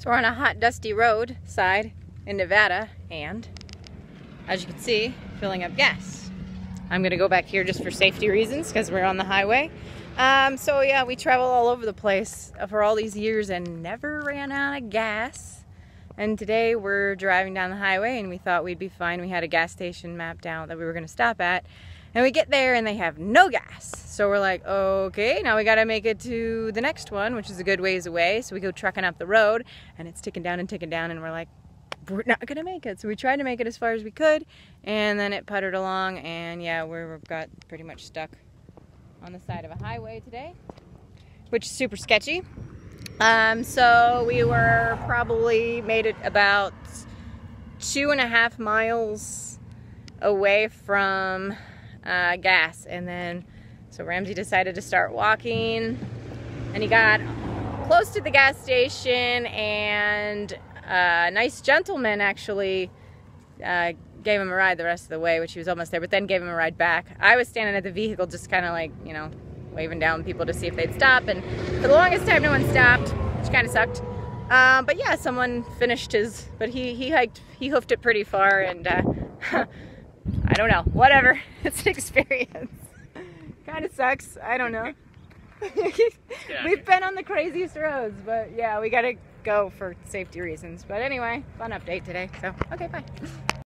So we're on a hot, dusty road side in Nevada, and as you can see, filling up gas. I'm gonna go back here just for safety reasons because we're on the highway. So yeah, we travel all over the place for all these years and never ran out of gas. And today we're driving down the highway and we thought we'd be fine. We had a gas station mapped out that we were gonna stop at. And we get there and they have no gas. So we're like, okay, now we gotta make it to the next one, which is a good ways away. So we go trucking up the road and it's ticking down and we're like, we're not gonna make it. So we tried to make it as far as we could and then it puttered along, and yeah, we got pretty much stuck on the side of a highway today, which is super sketchy. So we were probably made it about 2.5 miles away from gas, and then so Ramsey decided to start walking, and he got close to the gas station, and a nice gentleman actually gave him a ride the rest of the way, which he was almost there, but then gave him a ride back. I was standing at the vehicle just kind of like, you know, waving down people to see if they'd stop, and for the longest time no one stopped, which kind of sucked. But yeah, someone finished his, but he hoofed it pretty far, and I don't know, whatever, it's an experience. Kind of sucks, I don't know. We've been on the craziest roads, but yeah, we gotta go for safety reasons. But anyway, fun update today, so okay, bye.